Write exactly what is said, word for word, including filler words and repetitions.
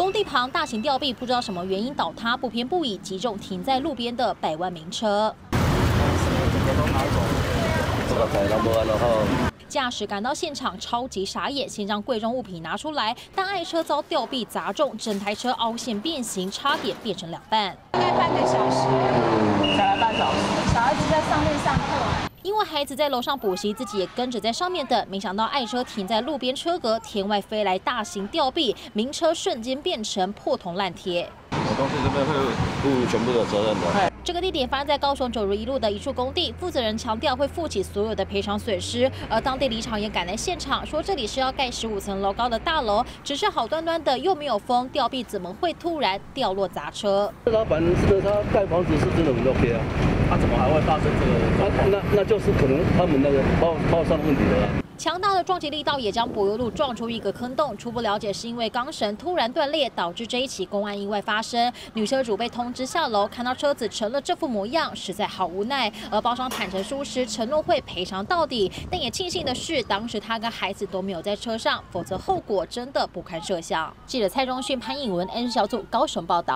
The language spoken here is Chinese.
工地旁大型吊臂不知道什么原因倒塌，不偏不倚击中停在路边的百万名车。 驾驶赶到现场，超级傻眼，先将贵重物品拿出来，但爱车遭吊臂砸中，整台车凹陷变形，差点变成两半。大概半个小时，砸了半小时。小孩子在上面上课，因为孩子在楼上补习，自己也跟着在上面等，没想到爱车停在路边车格，天外飞来大型吊臂，名车瞬间变成破铜烂铁。我公司这边会负全部的责任的。 这个地点发生在高雄九如一路的一处工地，负责人强调会负起所有的赔偿损失，而当地里长也赶来现场，说这里是要盖十五层楼高的大楼，只是好端端的又没有风，吊臂怎么会突然掉落砸车？老板是他盖房子是真的很 OK 啊，他怎么还会发生这个状况？那那就是可能他们那个包包上的问题了、啊。 强大的撞击力道也将柏油路撞出一个坑洞。初步了解是因为钢绳突然断裂，导致这一起公安意外发生。女车主被通知下楼，看到车子成了这副模样，实在好无奈。而包商坦诚疏失，承诺会赔偿到底。但也庆幸的是，当时他跟孩子都没有在车上，否则后果真的不堪设想。记者蔡忠训、潘颖文、N 小组高雄报道。